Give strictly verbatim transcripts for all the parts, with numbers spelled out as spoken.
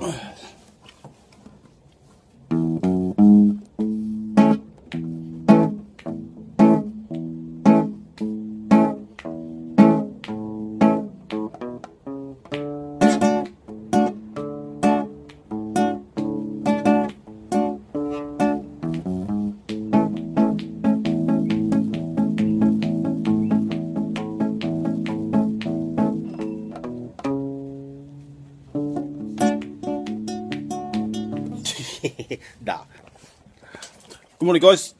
Nah. Good morning, guys.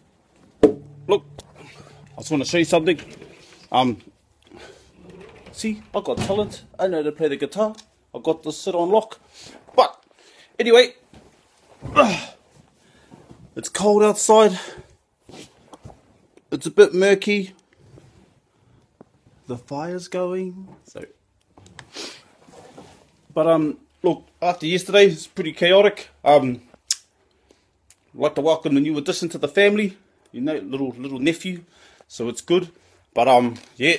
Look, I just want to show you something. Um, see, I got talent. I know how to play the guitar. I got this sit on lock. But anyway, it's cold outside. It's a bit murky. The fire's going. So, but um, look, after yesterday, it's pretty chaotic. Um. I'd like to welcome the new addition to the family, you know, little little nephew, so it's good. But um yeah,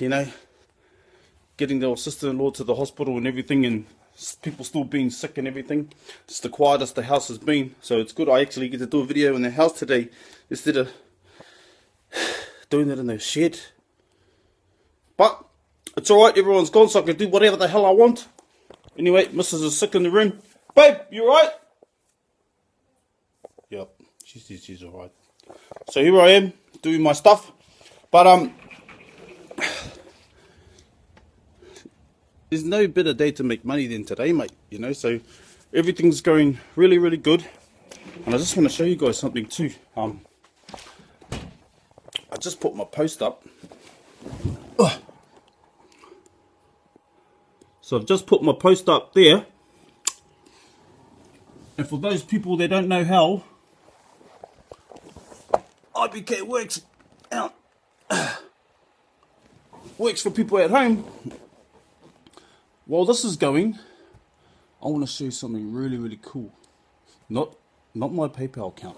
you know, getting their sister-in-law to the hospital and everything, and people still being sick and everything. It's the quietest the house has been, so it's good I actually get to do a video in the house today instead of doing it in the shed. But it's alright, everyone's gone, so I can do whatever the hell I want. Anyway, Missus is sick in the room. Babe, you alright? Yep, she's, she's alright. So here I am, doing my stuff. But um, there's no better day to make money than today, mate. You know, so everything's going really, really good. And I just want to show you guys something too. Um, I just put my post up. Ugh. So I've just put my post up there. And for those people that don't know how I B K works out, works for people at home, while this is going, I want to show you something really, really cool. Not, not my PayPal account,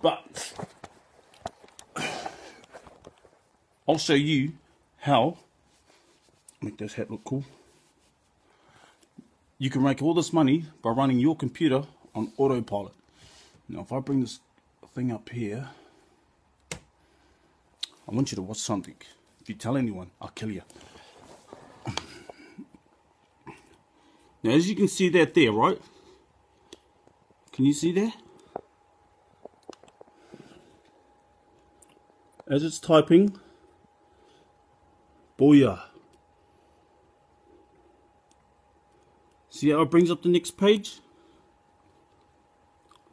but I'll show you how, make this hat look cool, you can make all this money by running your computer on autopilot. Now if I bring this thing up here, I want you to watch something. If you tell anyone, I'll kill you. Now as you can see that there, right? Can you see there? As it's typing, booyah. See how it brings up the next page?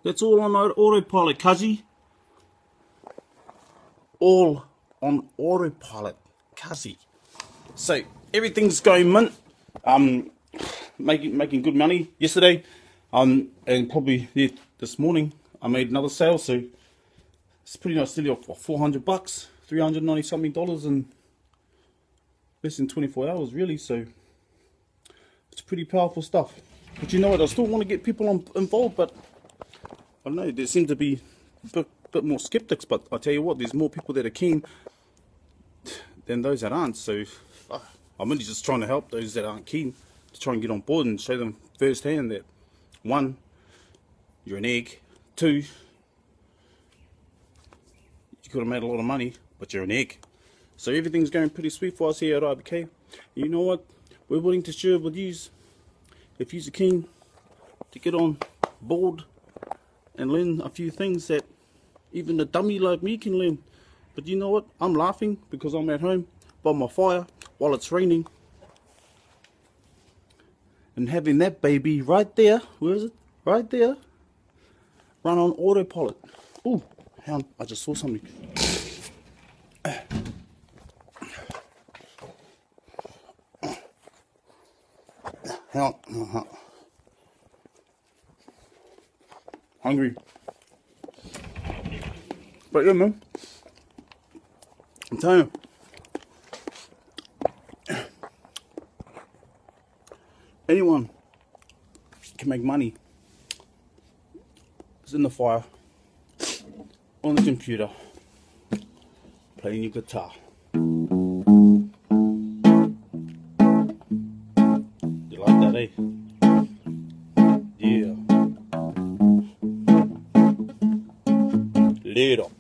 That's all on autopilot, Kazi. All on autopilot, Kazi. So everything's going mint. Um, making making good money yesterday, um, and probably yeah, this morning I made another sale. So it's pretty nice deal for four hundred bucks, three hundred ninety something dollars in less than twenty four hours, really. So it's pretty powerful stuff. But you know what? I still want to get people on, involved, but I don't know, there seem to be a bit, bit more skeptics, but I tell you what, there's more people that are keen than those that aren't, so I'm really just trying to help those that aren't keen to try and get on board and show them firsthand that one, you're an egg, two, you could have made a lot of money, but you're an egg. So everything's going pretty sweet for us here at I B K. You know what? We're willing to share with you if you're keen to get on board and learn a few things that even a dummy like me can learn. But you know what? I'm laughing because I'm at home by my fire while it's raining. And having that baby right there, where is it? Right there, run on autopilot. Oh, hang on, I just saw something. Hang on, uh-huh. Hungry. But yeah, man, I'm telling you, anyone can make money. It's in the fire, on the computer, playing your guitar. You like that, eh? later.